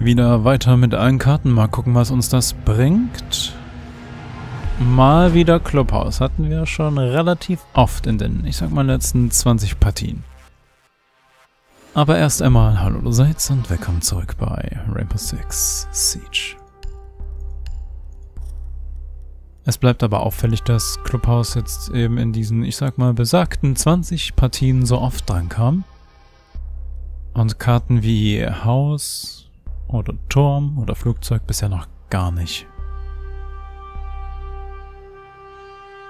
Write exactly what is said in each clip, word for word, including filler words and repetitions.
Wieder weiter mit allen Karten. Mal gucken, was uns das bringt. Mal wieder Clubhouse. Hatten wir schon relativ oft in den, ich sag mal, letzten zwanzig Partien. Aber erst einmal hallo allerseits und willkommen zurück bei Rainbow Six Siege. Es bleibt aber auffällig, dass Clubhouse jetzt eben in diesen, ich sag mal, besagten zwanzig Partien so oft dran kam. Und Karten wie Haus oder Turm oder Flugzeug bisher noch gar nicht.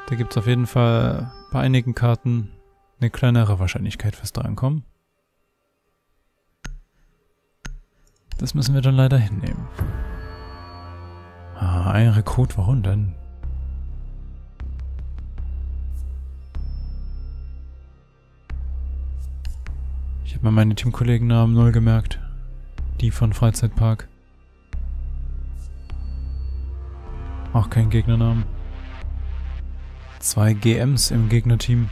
Da gibt es auf jeden Fall bei einigen Karten eine kleinere Wahrscheinlichkeit fürs Drankommen. Das müssen wir dann leider hinnehmen. Ah, ein Rekrut, warum denn? Ich habe mir meine Teamkollegennamen null gemerkt. Die von Freizeitpark. Auch kein Gegnernamen. Zwei G Ms im Gegnerteam.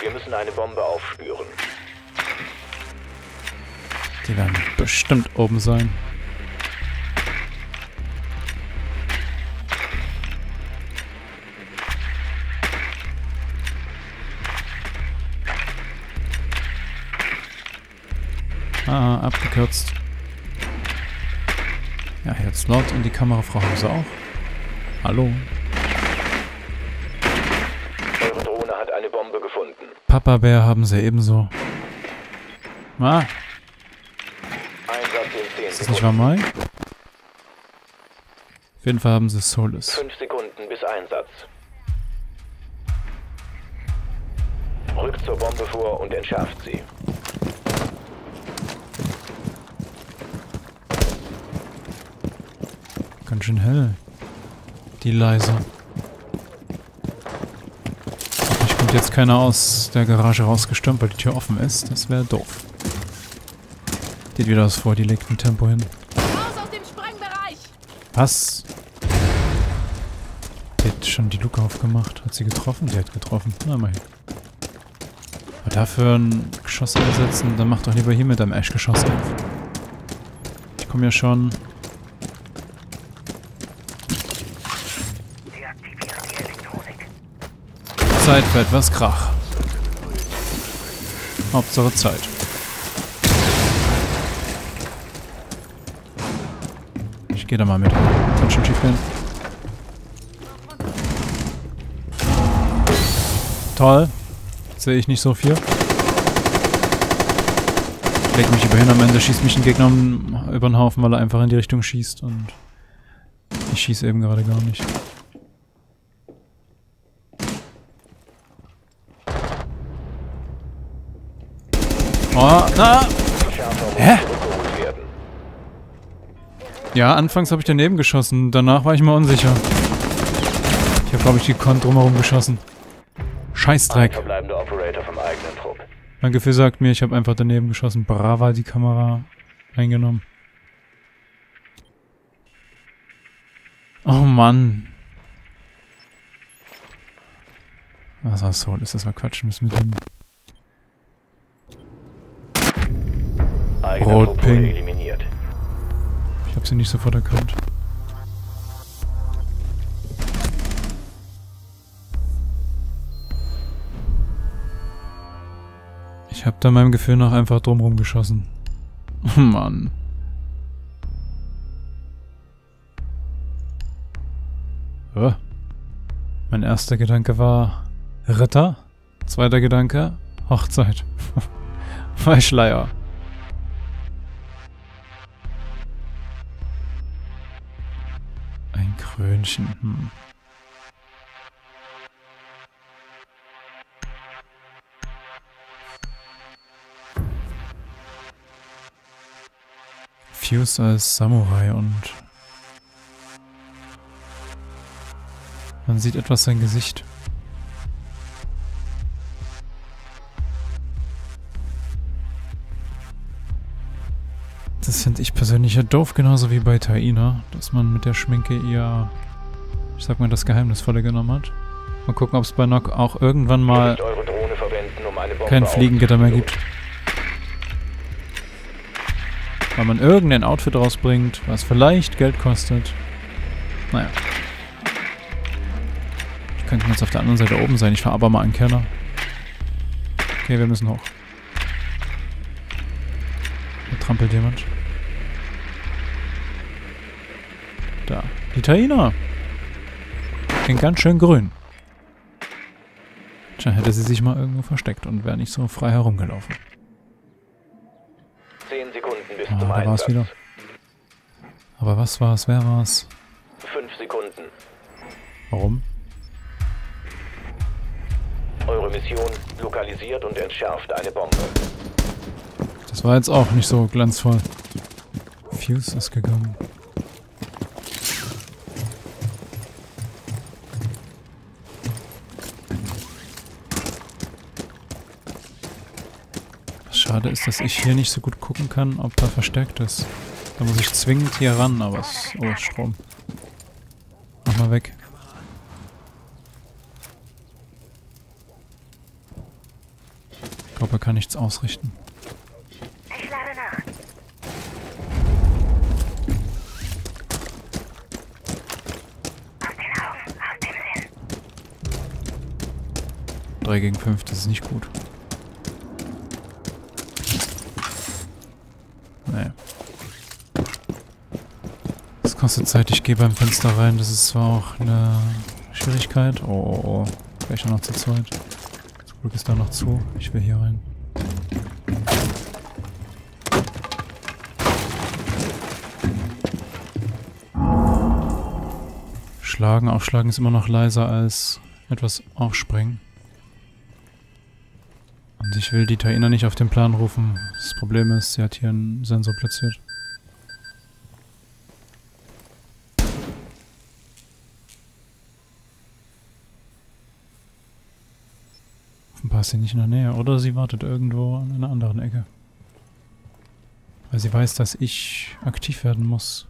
Wir müssen eine Bombe aufspüren. Die werden bestimmt oben sein. Ah, abgekürzt. Ja, jetzt laut und die Kamerafrau Hause auch. Hallo. Eure Drohne hat eine Bombe gefunden. Papa Bär haben sie ebenso. Ah. Ist das nicht mal Mai? Auf jeden Fall haben sie Solis. fünf Sekunden bis Einsatz. Rückt zur Bombe vor und entschärft sie. Ganz schön hell. Die leise. Hoffentlich kommt jetzt keiner aus der Garage rausgestürmt, weil die Tür offen ist. Das wäre doof. Geht wieder aus vor, die legt ein Tempo hin. Raus aus dem Sprengbereich! Was? Die hat schon die Luke aufgemacht. Hat sie getroffen? Die hat getroffen. Na, mal hin. Aber dafür ein Geschoss einsetzen, dann mach doch lieber hier mit einem Eschgeschoss auf. Ich komme ja schon. Zeit für etwas Krach. Hauptsache Zeit. Ich gehe da mal mit. Kann schon schief gehen. Toll. Sehe ich nicht so viel. Ich leg mich überhin, am Ende schießt mich ein Gegner über den Haufen, weil er einfach in die Richtung schießt und ich schieße eben gerade gar nicht. Oh, na! Hä? Ja, anfangs habe ich daneben geschossen, danach war ich mal unsicher. Ich habe, glaube ich, die Kont drumherum geschossen. Scheißdreck. Mein Gefühl sagt mir, ich habe einfach daneben geschossen. Brava, die Kamera eingenommen. Oh Mann. Was war so? Ist das mal quatschen müssen mit dem. Rotping. Ich hab sie nicht sofort erkannt. Ich hab da meinem Gefühl nach einfach drumherum geschossen. Oh Mann. Oh. Mein erster Gedanke war Ritter. Zweiter Gedanke Hochzeit. War Schleier. Krönchen. Hm. Fuse als Samurai und man sieht etwas sein Gesicht. Das Das finde ich persönlich ja doof, genauso wie bei Taina, dass man mit der Schminke ihr, ich sag mal, das Geheimnisvolle genommen hat. Mal gucken, ob es bei Nock auch irgendwann mal kein Fliegengitter mehr gibt. Weil man irgendein Outfit rausbringt, was vielleicht Geld kostet. Naja. Die könnten jetzt auf der anderen Seite oben sein. Ich fahre aber mal einen Keller. Okay, wir müssen hoch. Da trampelt jemand. Da. Die Taina. Klingt ganz schön grün. Tja, hätte sie sich mal irgendwo versteckt und wäre nicht so frei herumgelaufen. Ah, da war es wieder. Aber was war es? Wer war es? Fünf Sekunden. Warum? Eure Mission lokalisiert und entschärft eine Bombe. Das war jetzt auch nicht so glanzvoll. Fuse ist gegangen. Schade ist, dass ich hier nicht so gut gucken kann, ob da verstärkt ist. Da muss ich zwingend hier ran, aber es... Oh, Strom. Mach mal weg. Ich glaube, er kann nichts ausrichten. Ich lade nach. Aus den Augen, aus dem Sinn. drei gegen fünf, das ist nicht gut. Kostet Zeit, ich gehe beim Fenster rein, das ist zwar auch eine Schwierigkeit. Oh, oh, oh. Vielleicht noch zu zweit. Zum Glück ist da noch zu. Ich will hier rein. Schlagen, aufschlagen ist immer noch leiser als etwas aufspringen. Und ich will die Taina nicht auf den Plan rufen. Das Problem ist, sie hat hier einen Sensor platziert. Ist sie nicht in der Nähe, oder sie wartet irgendwo an einer anderen Ecke. Weil sie weiß, dass ich aktiv werden muss.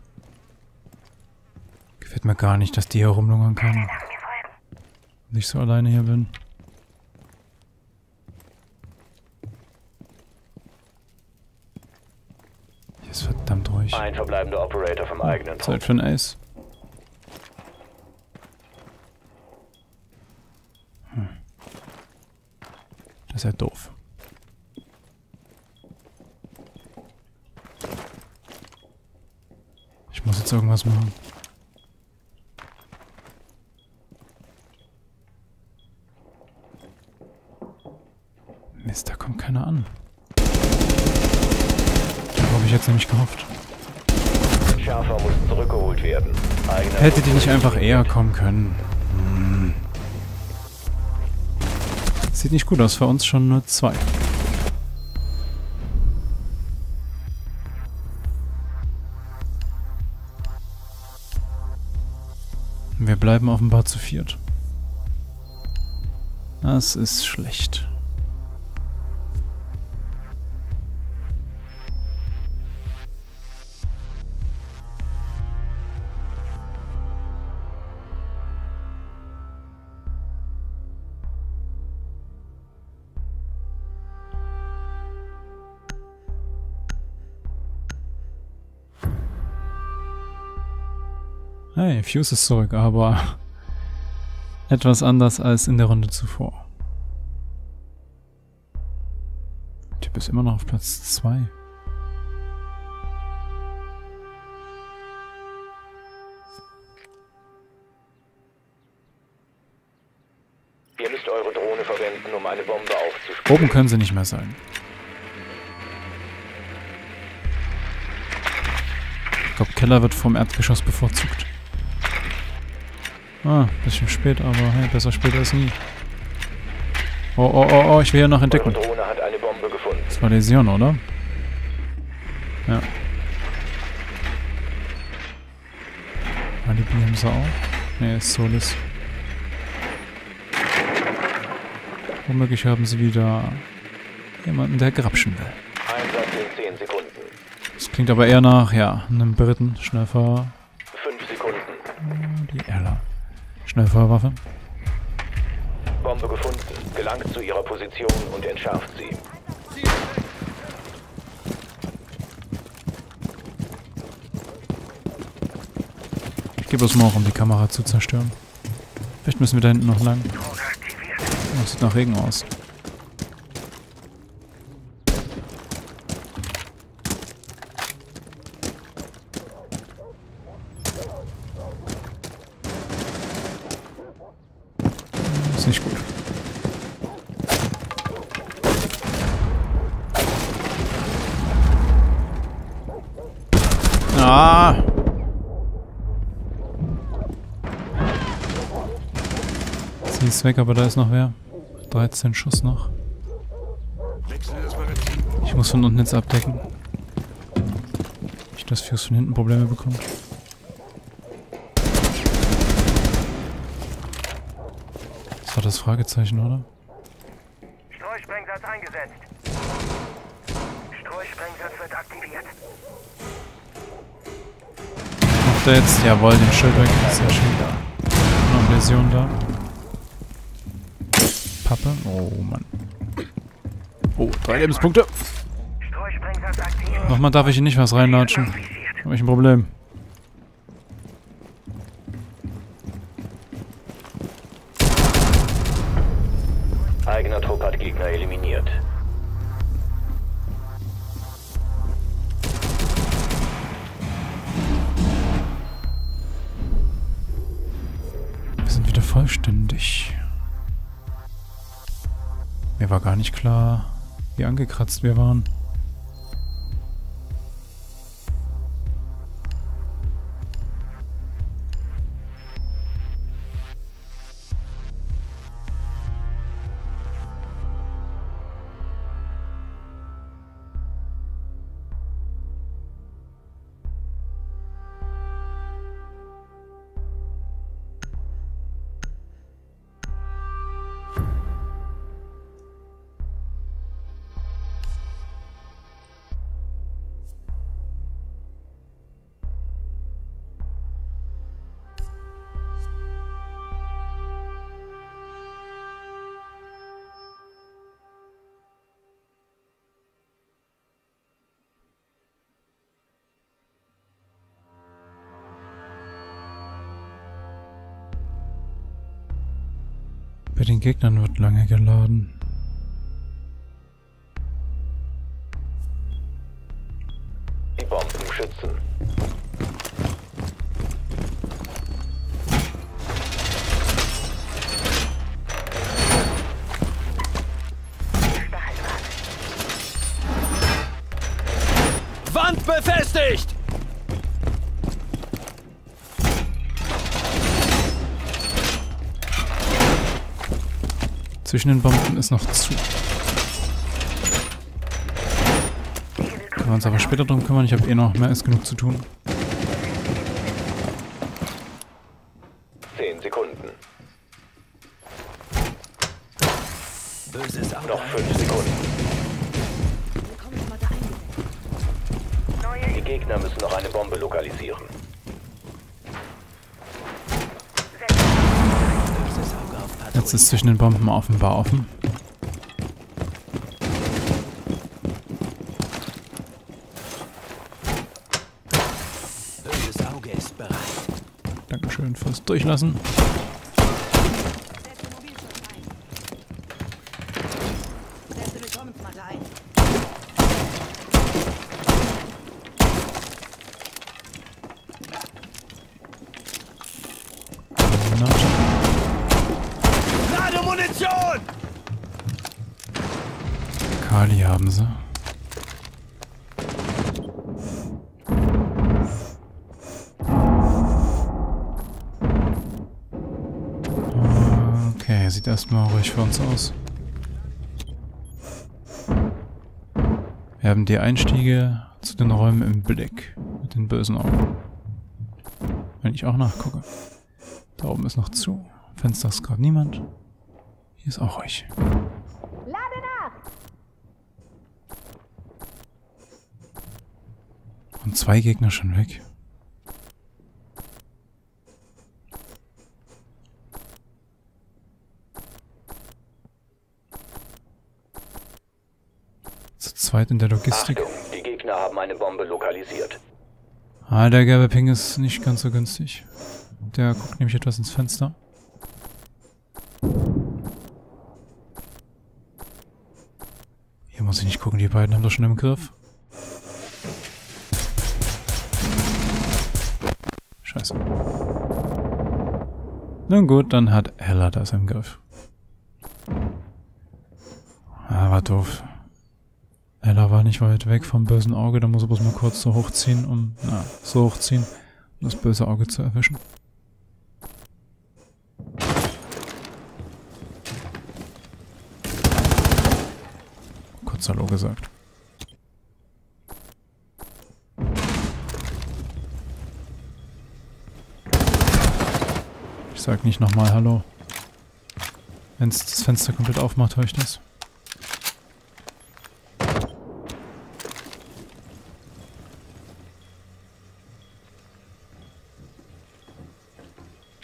Gefällt mir gar nicht, dass die hier rumlungern kann. Wenn ich so alleine hier bin. Hier ist verdammt ruhig. Ein verbleibender Operator vom eigenen Zeit für ein Eis. Das ist ja doof. Ich muss jetzt irgendwas machen. Mist, da kommt keiner an. Darauf habe ich jetzt nämlich gehofft. Schärfer muss zurückgeholt werden. Eigene Hätte die nicht einfach eher kommen können. Hm. Sieht nicht gut aus, für uns schon nur zwei. Wir bleiben offenbar zu viert. Das ist schlecht. Hey, Fuse ist zurück, aber etwas anders als in der Runde zuvor. Der Typ ist immer noch auf Platz zwei. Ihr müsst eure Drohne verwenden, um eine Bombe aufzusprengen. Oben können sie nicht mehr sein. Ich glaube, Keller wird vom Erdgeschoss bevorzugt. Ah, bisschen spät, aber hey, besser spät als nie. Oh, oh, oh, oh, ich will hier noch entdecken. Eure Drohne hat eine Bombe gefunden. Das war Lesion, oder? Ja. War die Bremse auch? Ne, ist Solis. Womöglich haben sie wieder jemanden, der grapschen will. Einsatz in zehn Sekunden. Das klingt aber eher nach, ja, einem Briten. Schnellfahr. Fünf Sekunden. Die Erler. Schnellfahrwaffe. Bombe gefunden. Gelangt zu ihrer Position und entschärft sie. Ich gebe es mal auch, um die Kamera zu zerstören. Vielleicht müssen wir da hinten noch lang. Oh, das sieht nach Regen aus. Ist nicht gut. Ah! Sie ist weg, aber da ist noch wer. dreizehn Schuss noch. Ich muss von unten jetzt abdecken. Nicht, dass Fuse von hinten Probleme bekommt. Das war das Fragezeichen, oder? Streusprengsatz eingesetzt. Streusprengsatz wird aktiviert. Macht er jetzt? Jawohl, den Schild weg. Sehr schön. Noch eine Version da. Pappe. Oh Mann. Oh, drei Lebenspunkte. Nochmal darf ich hier nicht was reinlatschen. Habe ich ein Problem. Eigener Trupp hat Gegner eliminiert. Wir sind wieder vollständig. Mir war gar nicht klar, wie angekratzt wir waren. Bei den Gegnern wird lange geladen. Die Bomben schützen. Wand befestigt! Zwischen den Bomben ist noch zu. Können wir uns aber später drum kümmern. Ich habe eh noch mehr als genug zu tun. zehn Sekunden. Böses Abwehr. Noch fünf Sekunden. Die Gegner müssen noch eine Bombe lokalisieren. Jetzt ist zwischen den Bomben offenbar offen. Böses Auge ist bereit. Dankeschön fürs Durchlassen. Kali haben sie. Okay, sieht erstmal ruhig für uns aus. Wir haben die Einstiege zu den Räumen im Blick. Mit den bösen Augen. Wenn ich auch nachgucke. Da oben ist noch zu. Fenster ist gerade niemand. Hier ist auch ruhig. Und zwei Gegner schon weg. Zu zweit in der Logistik. Achtung, die Gegner haben eine Bombe lokalisiert. Ah, der gelbe Ping ist nicht ganz so günstig. Der guckt nämlich etwas ins Fenster. Hier muss ich nicht gucken, die beiden haben das schon im Griff. Scheiße. Nun gut, dann hat Ella das im Griff. Ah, war doof. Ella war nicht weit weg vom bösen Auge, da muss er bloß mal kurz so hochziehen, um, na, so hochziehen, um das böse Auge zu erwischen. Kurz Hallo gesagt. Ich sag nicht nochmal Hallo. Wenn's das Fenster komplett aufmacht, höre ich das.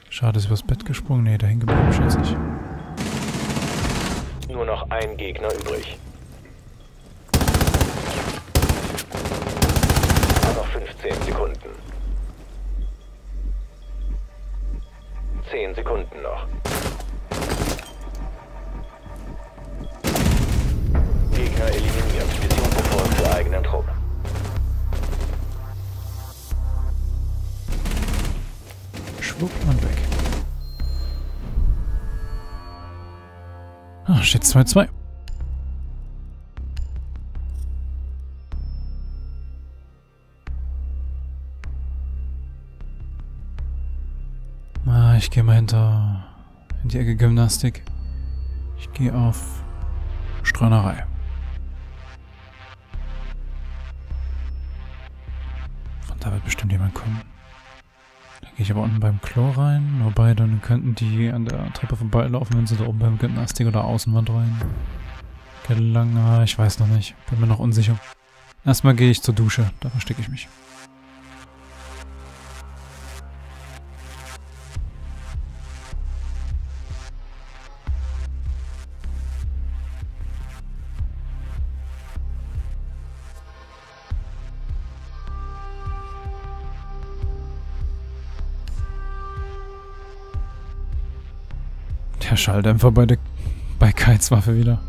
Schade, ist übers Bett gesprungen. Nee, dahin geblieben, schätze ich. Nur noch ein Gegner übrig. Nur noch fünfzehn Sekunden. zehn Sekunden noch. Gegner eliminiert. Vision verfolgt für eigenen Trupp. Schwupp und weg. Ah, steht zwei zu zwei. Ah, ich gehe mal hinter in die Ecke Gymnastik. Ich gehe auf Streunerei. Von da wird bestimmt jemand kommen. Da gehe ich aber unten beim Klo rein, wobei dann könnten die an der Treppe vorbeilaufen, wenn sie da oben beim Gymnastik oder Außenwand rein gelangen. Ich weiß noch nicht, bin mir noch unsicher. Erstmal gehe ich zur Dusche, da verstecke ich mich. Der Schalldämpfer bei der bei Keizwaffe wieder.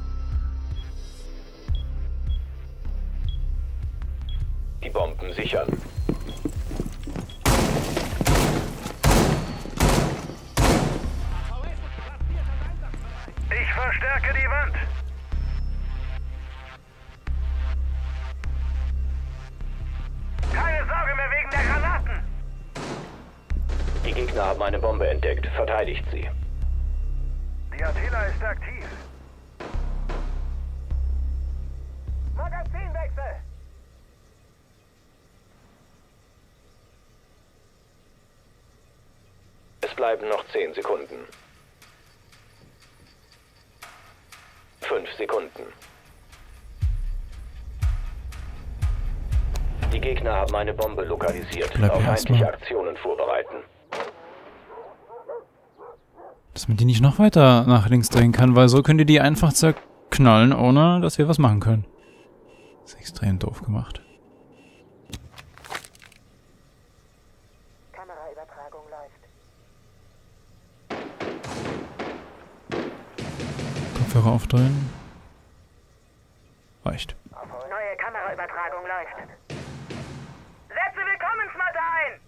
Die Bomben sichern. Ich verstärke die Wand. Keine Sorge mehr wegen der Granaten. Die Gegner haben eine Bombe entdeckt. Verteidigt sie. Der Täler ist aktiv. Magazinwechsel! Es bleiben noch zehn Sekunden. Fünf Sekunden. Die Gegner haben eine Bombe lokalisiert. Auf feindliche Aktionen vorbereiten. Dass man die nicht noch weiter nach links drehen kann, weil so könnt ihr die einfach zerknallen, ohne dass wir was machen können. Das ist extrem doof gemacht. Kameraübertragung läuft. Kopfhörer aufdrehen. Reicht. Neue Kameraübertragung läuft. Setze Willkommensmatte ein!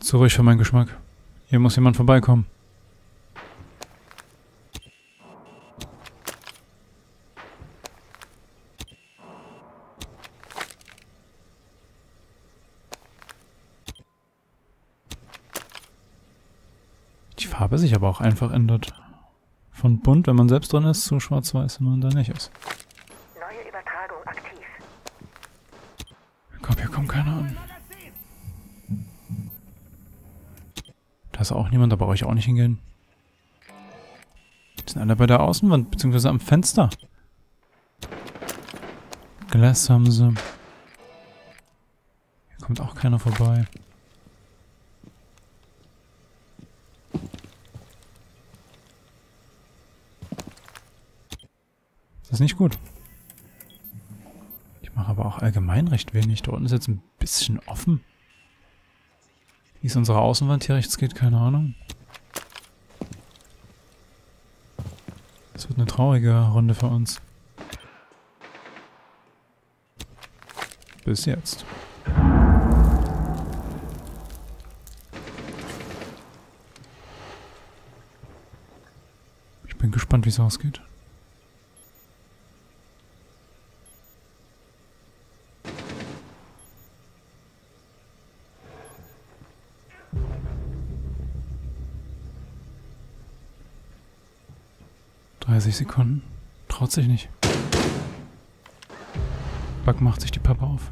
Zu ruhig für meinen Geschmack. Hier muss jemand vorbeikommen. Die Farbe sich aber auch einfach ändert. Von bunt, wenn man selbst drin ist, zu schwarz-weiß, wenn man da nicht ist. Neue Übertragung. aktiv. Komm, hier kommt keiner an. Da ist auch niemand, da brauche ich auch nicht hingehen. Sind alle bei der Außenwand, beziehungsweise am Fenster. Glas haben sie. Hier kommt auch keiner vorbei. Das ist nicht gut. Ich mache aber auch allgemein recht wenig. Da unten ist jetzt ein bisschen offen. Wie ist unsere Außenwand hier rechts geht? Keine Ahnung. Das wird eine traurige Runde für uns. Bis jetzt. Ich bin gespannt, wie es ausgeht. dreißig Sekunden. Traut sich nicht. Buck macht sich die Pappe auf.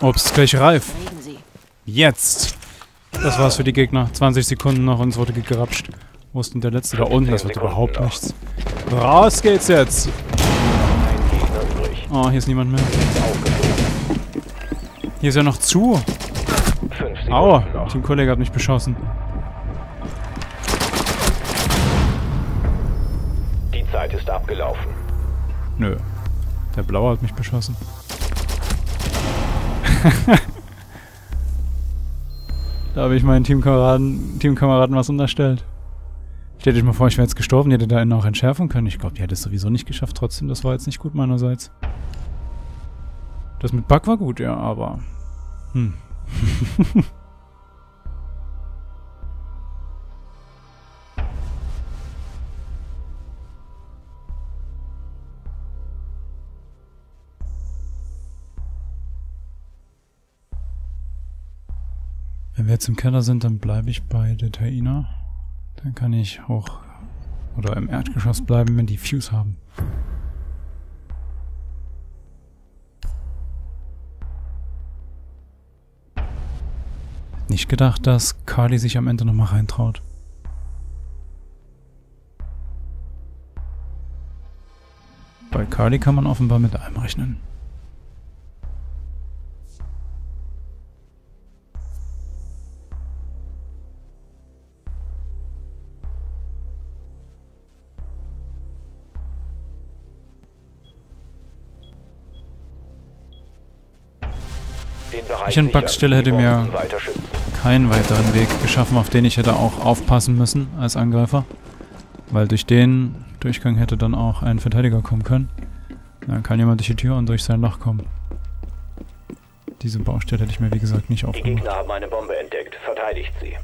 Ups, gleich reif. Jetzt! Das war's für die Gegner. zwanzig Sekunden noch und es wurde gegrapscht. Wo ist denn der letzte da unten? Das wird überhaupt nichts. Raus geht's jetzt! Oh, hier ist niemand mehr. Hier ist ja noch zu. Aua, Teamkollege hat mich beschossen. Die Zeit ist abgelaufen. Nö, der Blaue hat mich beschossen. Da habe ich meinen Teamkameraden, Teamkameraden was unterstellt. Stellt euch mal vor, ich wäre jetzt gestorben, die hätte da einen auch entschärfen können. Ich glaube, die hätte es sowieso nicht geschafft. Trotzdem, das war jetzt nicht gut meinerseits. Das mit Bug war gut, ja, aber... Hm. Wenn wir jetzt im Keller sind, dann bleibe ich bei der Taina. Dann kann ich auch oder im Erdgeschoss bleiben, wenn die Fuse haben. Nicht gedacht, dass Kali sich am Ende nochmal reintraut. Bei Kali kann man offenbar mit allem rechnen. Ich an Bugs Stelle hätte mir keinen weiteren Weg geschaffen, auf den ich hätte auch aufpassen müssen als Angreifer. Weil durch den Durchgang hätte dann auch ein Verteidiger kommen können. Dann kann jemand durch die Tür und durch sein Loch kommen. Diese Baustelle hätte ich mir wie gesagt nicht aufgemacht. Die Gegner haben eine Bombe entdeckt. Verteidigt sie.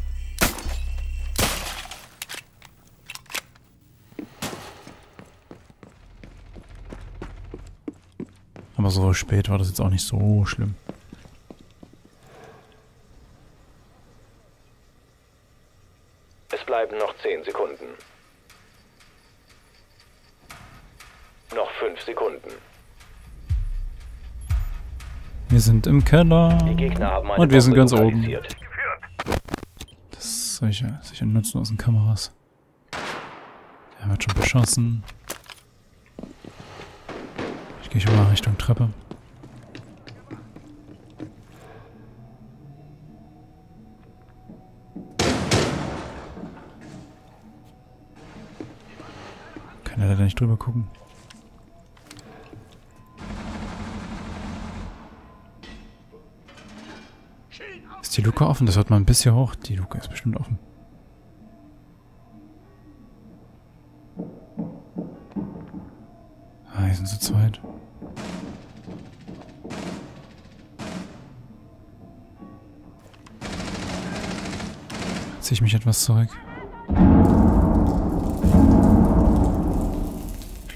Aber so spät war das jetzt auch nicht so schlimm. Bleiben noch zehn Sekunden. Noch fünf Sekunden. Wir sind im Keller. Und wir sind ganz oben. Das ist solche, solche nutzlosen Kameras. Der wird schon beschossen. Ich gehe schon mal Richtung Treppe. Leider nicht drüber gucken. Ist die Luke offen? Das hört man ein bisschen hoch. Die Luke ist bestimmt offen. Ah, hier sind zu zweit. Ziehe ich mich etwas zurück.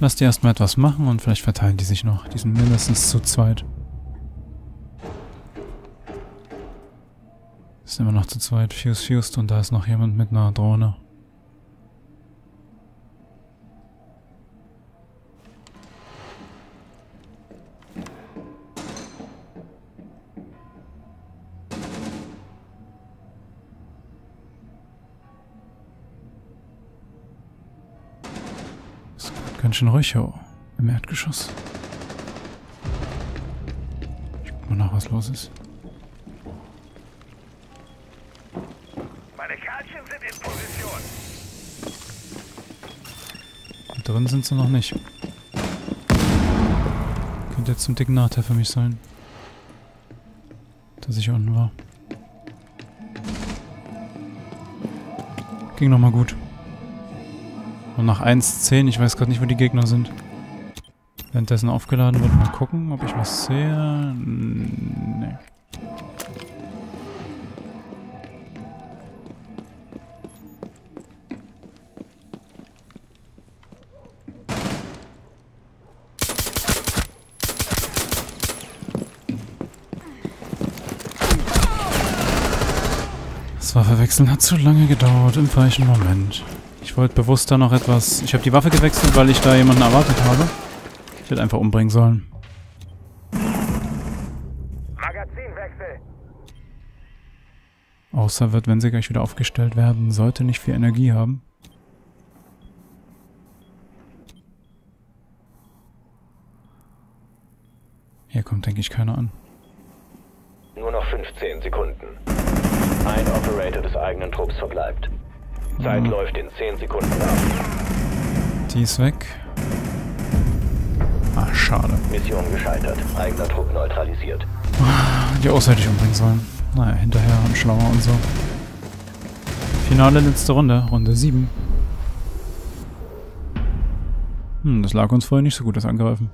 Lass die erstmal etwas machen und vielleicht verteilen die sich noch. Die sind mindestens zu zweit. Ist immer noch zu zweit. Fuse, Fuse und da ist noch jemand mit einer Drohne. Ganz schön ruhig hier im Erdgeschoss. Ich guck mal nach, was los ist. Meine Kartchen sind in Position. Und drin sind sie noch nicht. Könnte jetzt zum dicken Nachteil für mich sein, dass ich unten war. Ging nochmal gut. Und nach eins zehn, ich weiß gerade nicht, wo die Gegner sind. Währenddessen aufgeladen wird, mal gucken, ob ich was sehe. Nee. Das war verwechseln, hat zu lange gedauert, im falschen Moment. Ich wollte bewusst da noch etwas... Ich habe die Waffe gewechselt, weil ich da jemanden erwartet habe. Ich hätte einfach umbringen sollen. Magazinwechsel. Außer wird, wenn sie gleich wieder aufgestellt werden, sollte nicht viel Energie haben. Hier kommt, denke ich, keiner an. Nur noch fünfzehn Sekunden. Ein Operator des eigenen Trupps verbleibt. Zeit läuft in zehn Sekunden ab. Die ist weg. Ach, schade. Mission gescheitert. Eigener Druck neutralisiert. Die Auszeit hätte ich umbringen sollen. Naja, hinterher und schlauer und so. Finale letzte Runde. Runde sieben. Hm, das lag uns vorher nicht so gut, das Angreifen.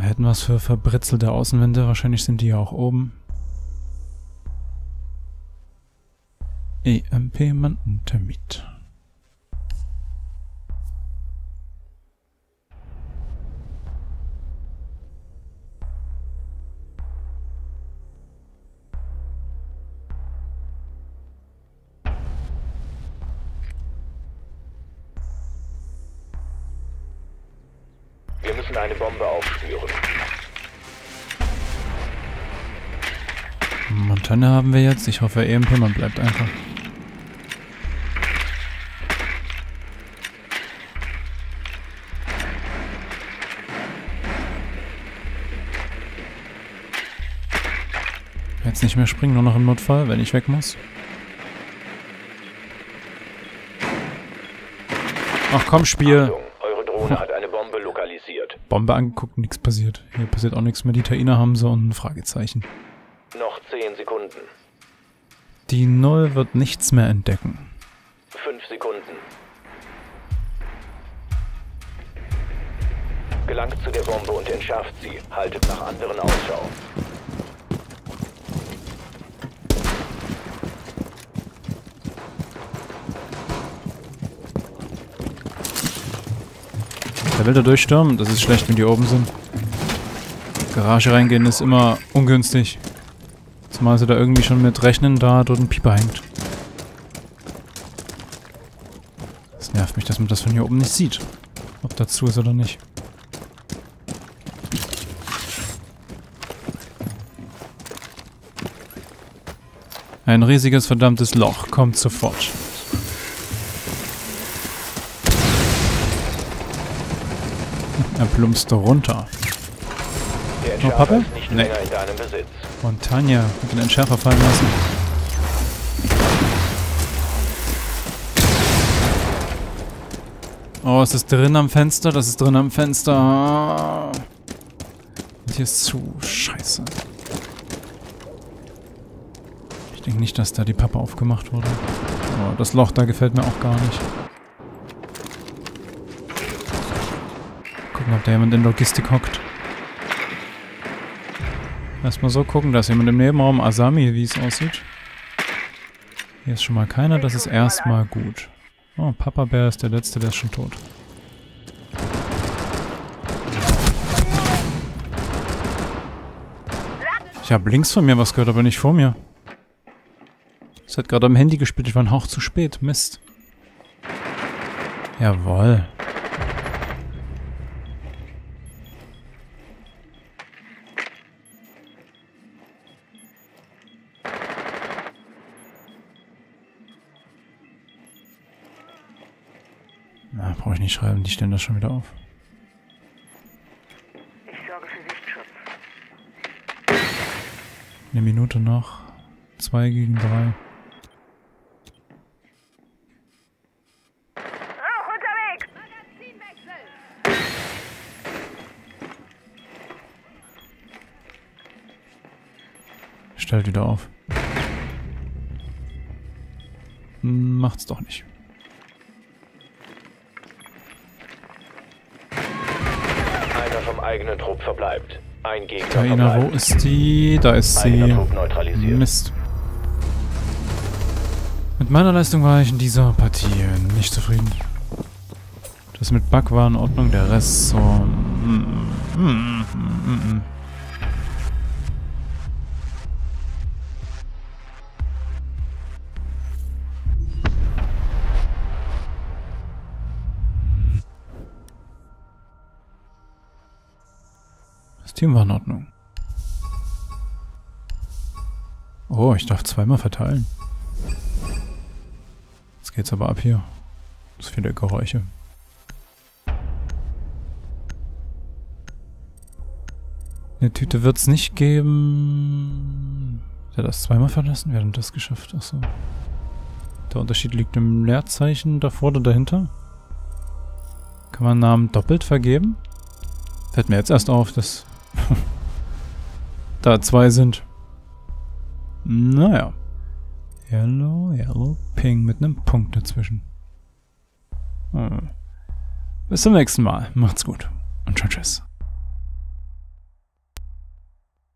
Hätten was für verbritzelte Außenwände. Wahrscheinlich sind die ja auch oben. E M P, Mann und Termit. Wir müssen eine Bombe aufspüren. Montagne haben wir jetzt. Ich hoffe, E M P, man bleibt einfach. Jetzt nicht mehr springen, nur noch im Notfall, wenn ich weg muss. Ach komm, Spiel! Achtung, eure Drohne hat eine Bombe lokalisiert. Bombe angeguckt, nichts passiert. Hier passiert auch nichts mehr. Die Taina haben so ein Fragezeichen. Noch zehn Sekunden. Die Null wird nichts mehr entdecken. fünf Sekunden. Gelangt zu der Bombe und entschärft sie. Haltet nach anderen Ausschau. Der will da durchstürmen. Das ist schlecht, wenn die oben sind. Garage reingehen ist immer ungünstig. Zumal sie da irgendwie schon mit rechnen, da dort ein Pieper hängt. Das nervt mich, dass man das von hier oben nicht sieht. Ob dazu ist oder nicht. Ein riesiges verdammtes Loch kommt sofort. Er plumpste runter. Noch Pappe? Nee. Montagne hat den Entschärfer fallen lassen. Oh, es ist drin am Fenster. Das ist drin am Fenster. Und hier ist zu. Scheiße. Ich denke nicht, dass da die Pappe aufgemacht wurde. Oh, das Loch da gefällt mir auch gar nicht. Gucken, ob da jemand in Logistik hockt. Erstmal so gucken, dass jemand im Nebenraum Asami, wie es aussieht. Hier ist schon mal keiner, das ist erstmal gut. Oh, Papa Bär ist der Letzte, der ist schon tot. Ich habe links von mir was gehört, aber nicht vor mir. Es hat gerade am Handy gespielt, ich war einen Hauch zu spät. Mist. Jawohl. Na, brauche ich nicht schreiben, die stellen das schon wieder auf. Ich sorge für Lichtschutz. Eine Minute noch. Zwei gegen drei. Stellt wieder auf. Macht's doch nicht. Einer vom eigenen Trupp verbleibt. Ein Gegner Taina, wo ist die? Da ist sie. Mist. Mit meiner Leistung war ich in dieser Partie nicht zufrieden. Das mit Buck war in Ordnung, der Rest so... Mm, mm, mm, mm, mm. Das Team war in Ordnung. Oh, ich darf zweimal verteilen. Jetzt geht's aber ab hier. Das sind viele Geräusche. Eine Tüte wird's nicht geben. Hat er das zweimal verlassen? Wir haben das geschafft. Achso. Der Unterschied liegt im Leerzeichen davor oder dahinter. Kann man Namen doppelt vergeben? Fällt mir jetzt erst auf, dass... da zwei sind. Naja. Yellow, Yellow, Ping mit einem Punkt dazwischen. Hm. Bis zum nächsten Mal. Macht's gut. Und tschüss.